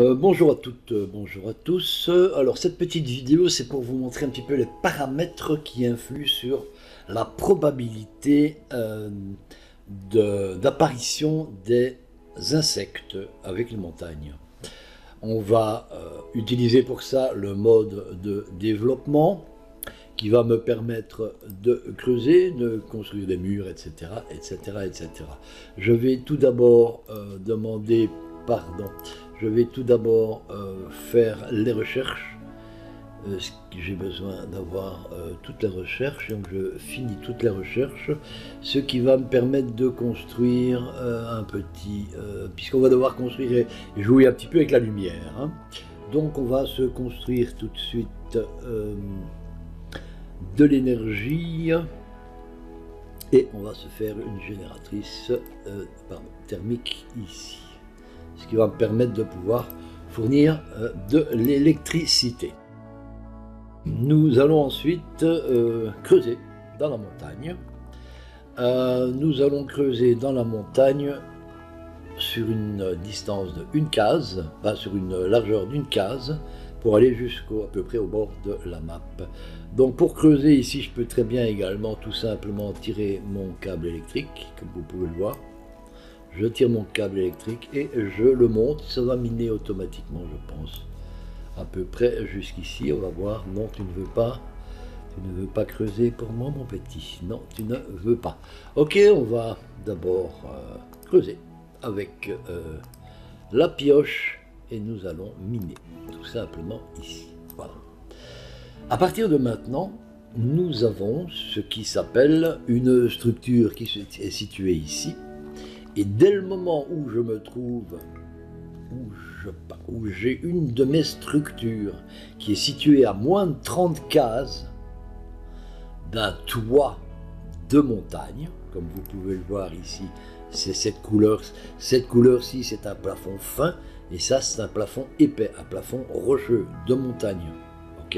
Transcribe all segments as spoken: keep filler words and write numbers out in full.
Euh, bonjour à toutes, euh, bonjour à tous. Euh, alors cette petite vidéo, c'est pour vous montrer un petit peu les paramètres qui influent sur la probabilité euh, d'apparition de, des insectes avec les montagnes. On va euh, utiliser pour ça le mode de développement qui va me permettre de creuser, de construire des murs, et cetera, et cetera, et cetera. Je vais tout d'abord euh, demander, pardon, je vais tout d'abord euh, faire les recherches. Euh, J'ai besoin d'avoir euh, toutes les recherches, donc je finis toutes les recherches, ce qui va me permettre de construire euh, un petit, euh, puisqu'on va devoir construire et jouer un petit peu avec la lumière, hein. Donc on va se construire tout de suite. Euh, de l'énergie et on va se faire une génératrice euh, pardon, thermique ici, ce qui va me permettre de pouvoir fournir euh, de l'électricité. Nous allons ensuite euh, creuser dans la montagne. Euh, nous allons creuser dans la montagne sur une distance de une case, bah, sur une largeur d'une case, pour aller jusqu'à peu près au bord de la map. Donc pour creuser ici, je peux très bien également tout simplement tirer mon câble électrique, comme vous pouvez le voir. Je tire mon câble électrique et je le monte, ça va miner automatiquement je pense. À peu près jusqu'ici, on va voir, non tu ne veux pas, tu ne veux pas creuser pour moi mon petit, non tu ne veux pas. Ok, on va d'abord euh, creuser avec euh, la pioche. Et nous allons miner, tout simplement ici. Voilà. À partir de maintenant, nous avons ce qui s'appelle une structure qui est située ici. Et dès le moment où je me trouve, où je, où j'ai une de mes structures qui est située à moins de trente cases d'un toit de montagne, comme vous pouvez le voir ici, c'est cette couleur, cette couleur-ci, c'est un plafond fin. Et ça, c'est un plafond épais, un plafond rocheux de montagne. Ok?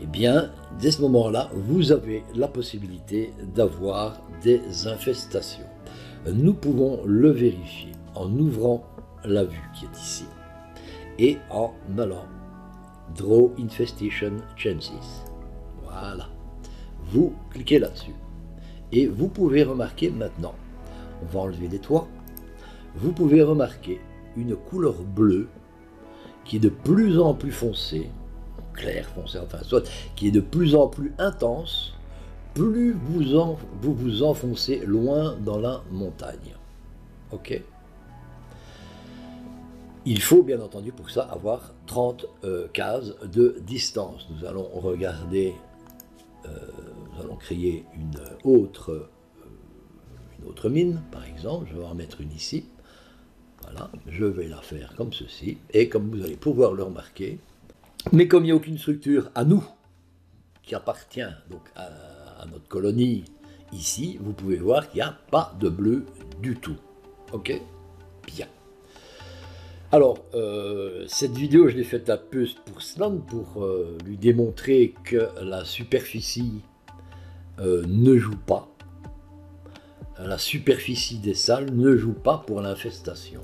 Eh bien, dès ce moment-là, vous avez la possibilité d'avoir des infestations. Nous pouvons le vérifier en ouvrant la vue qui est ici et en allant Draw Infestation Chances. Voilà. Vous cliquez là-dessus. Et vous pouvez remarquer maintenant, on va enlever des toits, vous pouvez remarquer une couleur bleue qui est de plus en plus foncée, clair foncé, enfin soit, qui est de plus en plus intense, plus vous en, vous, vous enfoncez loin dans la montagne. Ok. Il faut bien entendu pour ça avoir trente euh, cases de distance. Nous allons regarder, euh, nous allons créer une autre, euh, une autre mine par exemple, je vais en mettre une ici. Voilà, je vais la faire comme ceci, et comme vous allez pouvoir le remarquer, mais comme il n'y a aucune structure à nous, qui appartient donc à, à notre colonie, ici, vous pouvez voir qu'il n'y a pas de bleu du tout. Ok? Bien. Alors, euh, cette vidéo, je l'ai faite un peu pour Slan, pour euh, lui démontrer que la superficie euh, ne joue pas. La superficie des salles ne joue pas pour l'infestation.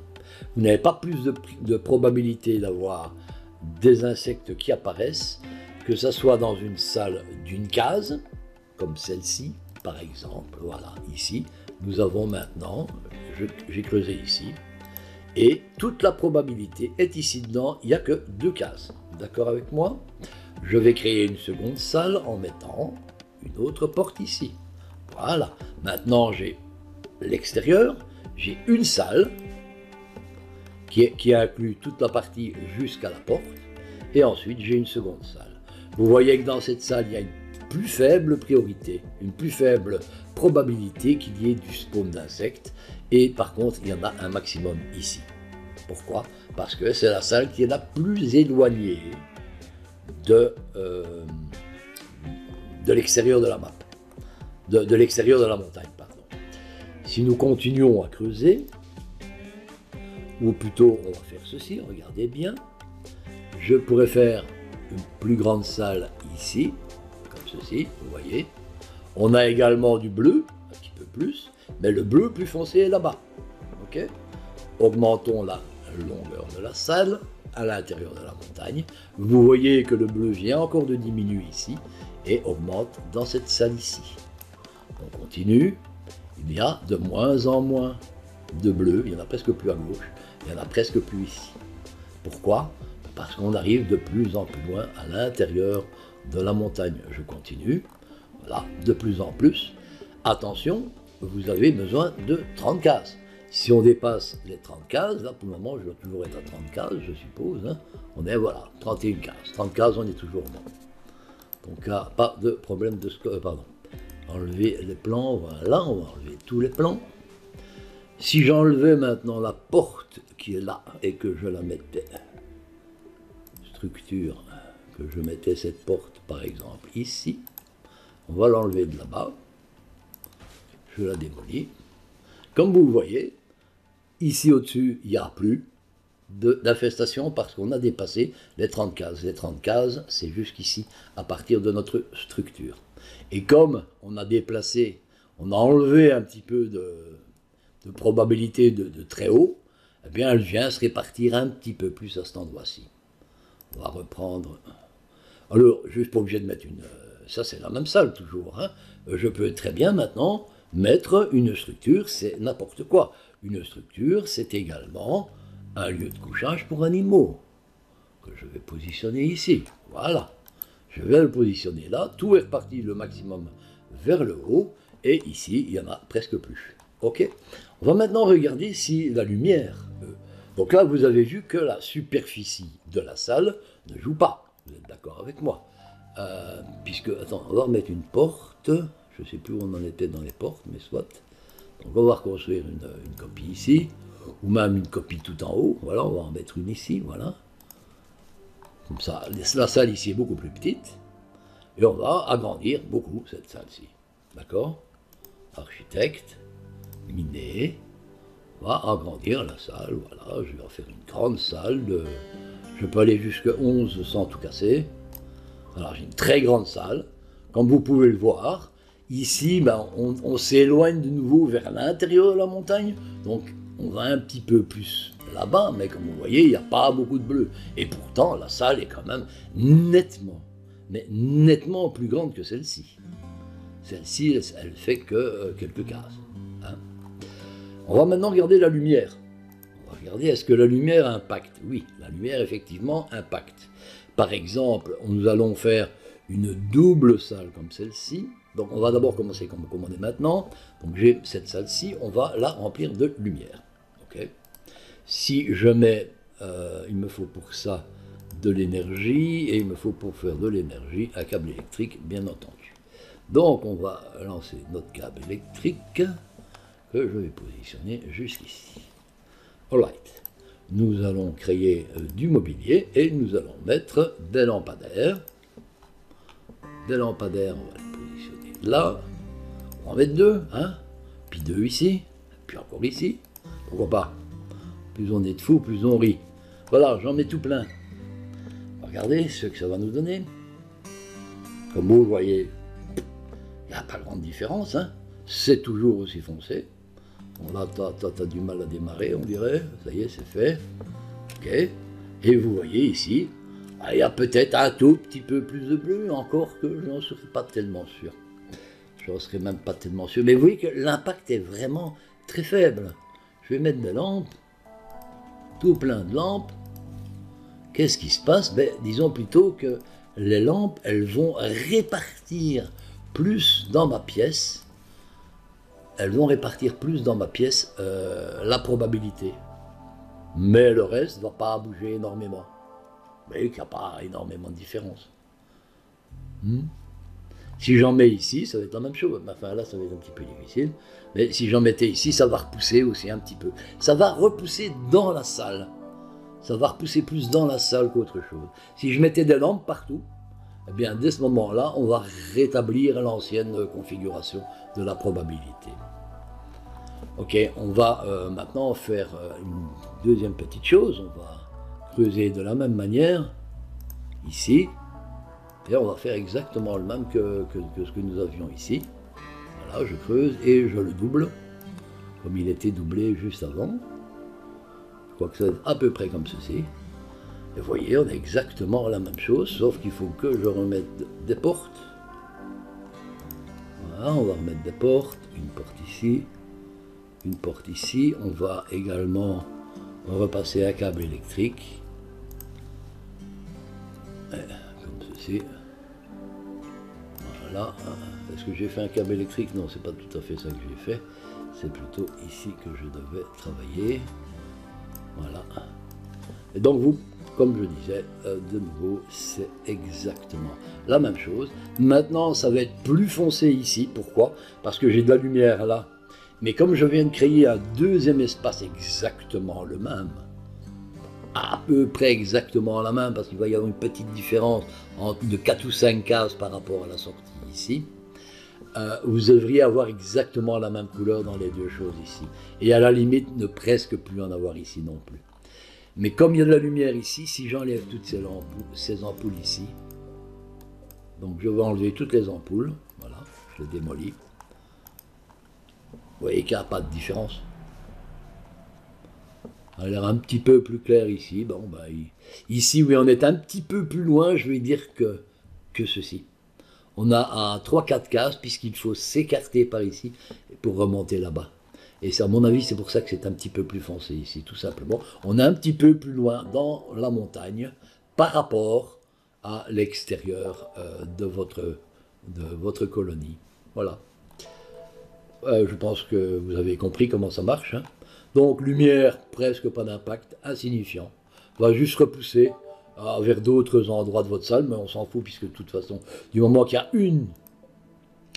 Vous n'avez pas plus de, de probabilité d'avoir des insectes qui apparaissent, que ce soit dans une salle d'une case, comme celle-ci par exemple. Voilà, ici, nous avons maintenant, j'ai creusé ici, et toute la probabilité est ici dedans, il n'y a que deux cases. D'accord avec moi? Je vais créer une seconde salle en mettant une autre porte ici. Voilà, maintenant j'ai l'extérieur, j'ai une salle qui, est, qui inclut toute la partie jusqu'à la porte, et ensuite j'ai une seconde salle. Vous voyez que dans cette salle, il y a une plus faible priorité, une plus faible probabilité qu'il y ait du spawn d'insectes, et par contre, il y en a un maximum ici. Pourquoi? Parce que c'est la salle qui est la plus éloignée de, euh, de l'extérieur de la map, de, de l'extérieur de la montagne, pardon. Si nous continuons à creuser, ou plutôt on va faire ceci, regardez bien, je pourrais faire une plus grande salle ici, comme ceci, vous voyez. On a également du bleu, un petit peu plus, mais le bleu plus foncé est là-bas. Ok? Augmentons la, longueur de la salle, à l'intérieur de la montagne. Vous voyez que le bleu vient encore de diminuer ici et augmente dans cette salle ici. On continue, il y a de moins en moins de bleu, il n'y en a presque plus à gauche, il n'y en a presque plus ici. Pourquoi? Parce qu'on arrive de plus en plus loin à l'intérieur de la montagne. Je continue, voilà, de plus en plus. Attention, vous avez besoin de trente cases. Si on dépasse les trente cases, là pour le moment je dois toujours être à trente cases, je suppose, hein. On est, voilà, trente et une cases. trente cases, on est toujours bon. Donc là, pas de problème de score, pardon. Enlever les plans, voilà, on va enlever tous les plans. Si j'enlevais maintenant la porte qui est là et que je la mettais, structure, que je mettais cette porte par exemple ici, on va l'enlever de là-bas, je la démolis. Comme vous le voyez, ici au-dessus, il n'y a plus d'infestation parce qu'on a dépassé les trente cases. Les trente cases, c'est jusqu'ici, à partir de notre structure. Et comme on a déplacé, on a enlevé un petit peu de, de probabilité de, de très haut, eh bien, elle vient se répartir un petit peu plus à cet endroit-ci. On va reprendre... Alors, je ne suis pas obligé de mettre une... Ça, c'est la même salle, toujours, hein. Je peux très bien, maintenant, mettre une structure, c'est n'importe quoi. Une structure, c'est également un lieu de couchage pour animaux, que je vais positionner ici. Voilà. Je vais le positionner là. Tout est reparti le maximum vers le haut. Et ici, il n'y en a presque plus. OK. On va maintenant regarder si la lumière... Euh, donc là, vous avez vu que la superficie de la salle ne joue pas. Vous êtes d'accord avec moi? euh, Puisque... Attends, on va remettre une porte... Je ne sais plus où on en était dans les portes, mais soit. Donc on va reconstruire une, une copie ici, ou même une copie tout en haut. Voilà, on va en mettre une ici, voilà. Comme ça, la salle ici est beaucoup plus petite. Et on va agrandir beaucoup cette salle-ci. D'accord? Architecte, miné. On va agrandir la salle, voilà. Je vais en faire une grande salle de... Je peux aller jusqu'à onze sans tout casser. Alors j'ai une très grande salle, comme vous pouvez le voir. Ici, ben, on, on s'éloigne de nouveau vers l'intérieur de la montagne, donc on va un petit peu plus là-bas, mais comme vous voyez, il n'y a pas beaucoup de bleu. Et pourtant, la salle est quand même nettement, mais nettement plus grande que celle-ci. Celle-ci, elle, elle fait que euh, quelques cases. Hein. On va maintenant regarder la lumière. On va regarder, est-ce que la lumière impacte? Oui, la lumière, effectivement, impacte. Par exemple, nous allons faire une double salle comme celle-ci. Donc on va d'abord commencer comme, comme on est maintenant. Donc j'ai cette salle-ci, on va la remplir de lumière. Okay. Si je mets, euh, il me faut pour ça de l'énergie, et il me faut pour faire de l'énergie un câble électrique, bien entendu. Donc on va lancer notre câble électrique, que je vais positionner jusqu'ici. Alright. Nous allons créer euh, du mobilier, et nous allons mettre des lampadaires. Des lampadaires, on va le positionner. Là, on va en mettre deux, hein, puis deux ici, puis encore ici, pourquoi pas? Plus on est de fous, plus on rit. Voilà, j'en mets tout plein. Regardez ce que ça va nous donner. Comme vous voyez, il n'y a pas grande différence, hein. C'est toujours aussi foncé. Bon, là, t'as du mal à démarrer, on dirait, ça y est, c'est fait. OK. Et vous voyez ici, il y a peut-être un tout petit peu plus de bleu, encore que je n'en serais pas tellement sûr. Je ne serais même pas tellement sûr. Mais vous voyez que l'impact est vraiment très faible. Je vais mettre des lampes, tout plein de lampes. Qu'est-ce qui se passe? Ben, disons plutôt que les lampes, elles vont répartir plus dans ma pièce. Elles vont répartir plus dans ma pièce euh, la probabilité. Mais le reste ne va pas bouger énormément. Vous voyez qu'il n'y a pas énormément de différence. Hmm? Si j'en mets ici, ça va être la même chose. Enfin là, ça va être un petit peu difficile. Mais si j'en mettais ici, ça va repousser aussi un petit peu. Ça va repousser dans la salle. Ça va repousser plus dans la salle qu'autre chose. Si je mettais des lampes partout, eh bien, dès ce moment-là, on va rétablir l'ancienne configuration de la probabilité. OK, on va euh, maintenant faire euh, une deuxième petite chose. On va creuser de la même manière, ici. Et on va faire exactement le même que, que, que ce que nous avions ici. Voilà, je creuse et je le double, comme il était doublé juste avant. quoique ça soit à peu près comme ceci. Et vous voyez, on a exactement la même chose, sauf qu'il faut que je remette des portes. Voilà, on va remettre des portes, une porte ici, une porte ici. On va également repasser un câble électrique. Et comme ceci. Voilà. Est-ce que j'ai fait un câble électrique? Non, c'est pas tout à fait ça que j'ai fait. C'est plutôt ici que je devais travailler. Voilà. Et donc vous, comme je disais, euh, de nouveau, c'est exactement la même chose. Maintenant, ça va être plus foncé ici. Pourquoi? Parce que j'ai de la lumière là. Mais comme je viens de créer un deuxième espace exactement le même, à peu près exactement la même, parce qu'il va y avoir une petite différence de quatre ou cinq cases par rapport à la sortie ici, euh, vous devriez avoir exactement la même couleur dans les deux choses ici. Et à la limite, ne presque plus en avoir ici non plus. Mais comme il y a de la lumière ici, si j'enlève toutes ces ampoules, ces ampoules ici, donc je vais enlever toutes les ampoules, voilà, je les démolis. Vous voyez qu'il n'y a pas de différence. Elle a l'air un petit peu plus claire ici. Bon, ben, ici, oui, on est un petit peu plus loin, je vais dire, que, que ceci. On a trois quatre cases, puisqu'il faut s'écarter par ici pour remonter là-bas. Et ça, à mon avis, c'est pour ça que c'est un petit peu plus foncé ici, tout simplement. On est un petit peu plus loin dans la montagne par rapport à l'extérieur euh, de, votre, de votre colonie. Voilà. Euh, je pense que vous avez compris comment ça marche. Hein. Donc lumière, presque pas d'impact, insignifiant. On va juste repousser euh, vers d'autres endroits de votre salle, mais on s'en fout, puisque de toute façon, du moment qu'il y a une,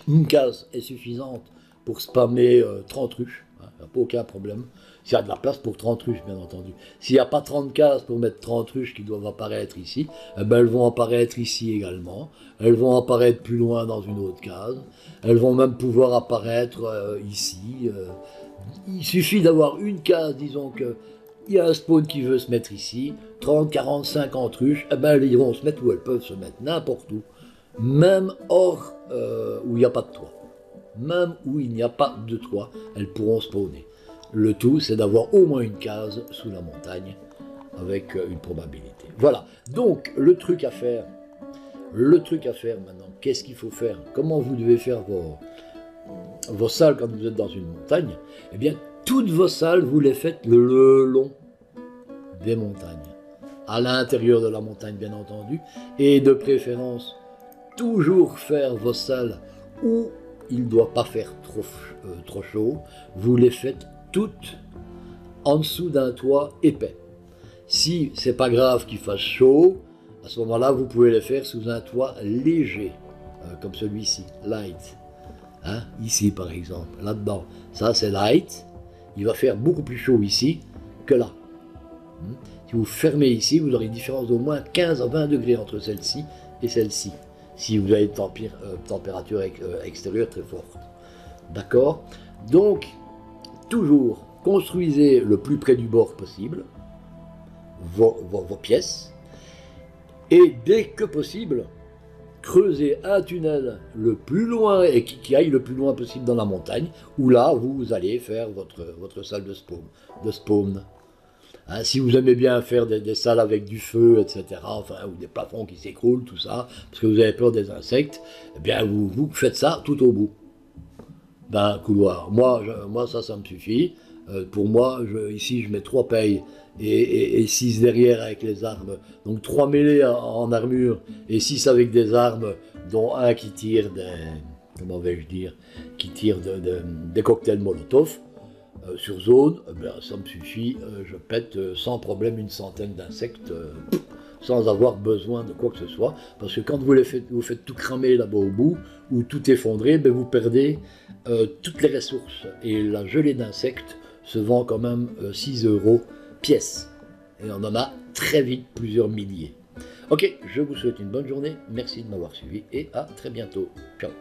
une case est suffisante pour spammer euh, trente ruches, hein, il n'y a aucun problème. S'il y a de la place pour trente ruches, bien entendu. S'il n'y a pas trente cases pour mettre trente ruches qui doivent apparaître ici, eh ben elles vont apparaître ici également. Elles vont apparaître plus loin dans une autre case. Elles vont même pouvoir apparaître euh, ici. Euh, il suffit d'avoir une case, disons que il y a un spawn qui veut se mettre ici. trente, quarante, cinquante ruches, eh ben elles iront se mettre où elles peuvent se mettre, n'importe où. Même hors euh, où il n'y a pas de toit. Même où il n'y a pas de toit, elles pourront spawner. Le tout, c'est d'avoir au moins une case sous la montagne avec une probabilité. Voilà, donc le truc à faire, le truc à faire maintenant, qu'est-ce qu'il faut faire? Comment vous devez faire vos, vos salles quand vous êtes dans une montagne? Eh bien, toutes vos salles, vous les faites le long des montagnes, à l'intérieur de la montagne, bien entendu, et de préférence, toujours faire vos salles où il ne doit pas faire trop, euh, trop chaud, vous les faites toutes en dessous d'un toit épais. Si c'est pas grave qu'il fasse chaud, à ce moment-là, vous pouvez les faire sous un toit léger, euh, comme celui-ci, light. Hein? Ici, par exemple, là-dedans. Ça, c'est light. Il va faire beaucoup plus chaud ici que là. Hmm? Si vous fermez ici, vous aurez une différence d'au moins quinze à vingt degrés entre celle-ci et celle-ci. Si vous avez une euh, température ex euh, extérieure très forte. D'accord? Donc, toujours, construisez le plus près du bord possible vos, vos, vos pièces, et dès que possible, creusez un tunnel le plus loin, et qui, qui aille le plus loin possible dans la montagne, où là, vous allez faire votre, votre salle de spawn. De spawn. Hein, si vous aimez bien faire des, des salles avec du feu, et cetera, enfin, ou des plafonds qui s'écroulent, tout ça, parce que vous avez peur des insectes, eh bien, vous, vous faites ça tout au bout d'un couloir. Moi, je, moi, ça, ça me suffit. Euh, pour moi, je, ici, je mets trois pailles et six derrière avec les armes. Donc, trois mêlées en, en armure et six avec des armes, dont un qui tire des... Comment vais-je dire? Qui tire de, de, des cocktails Molotov. Euh, sur zone, eh bien, ça me suffit, euh, je pète euh, sans problème une centaine d'insectes euh, sans avoir besoin de quoi que ce soit, parce que quand vous les faites, vous faites tout cramer là-bas au bout, ou tout effondrer, ben, vous perdez euh, toutes les ressources, et la gelée d'insectes se vend quand même euh, six euros pièce, et on en a très vite plusieurs milliers. Ok, je vous souhaite une bonne journée, merci de m'avoir suivi, et à très bientôt, ciao.